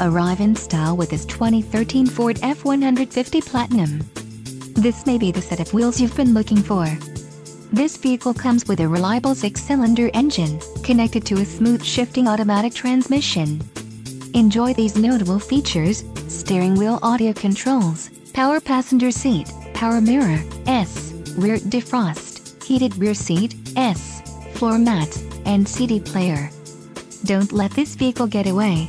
arrive in style with this 2013 Ford F-150 Platinum. This may be the set of wheels you've been looking for. This vehicle comes with a reliable 6-cylinder engine, connected to a smooth shifting automatic transmission. Enjoy these notable features: steering wheel audio controls, power passenger seat, power mirror, S, rear defrost, heated rear seat, S, floor mat, and CD player. Don't let this vehicle get away.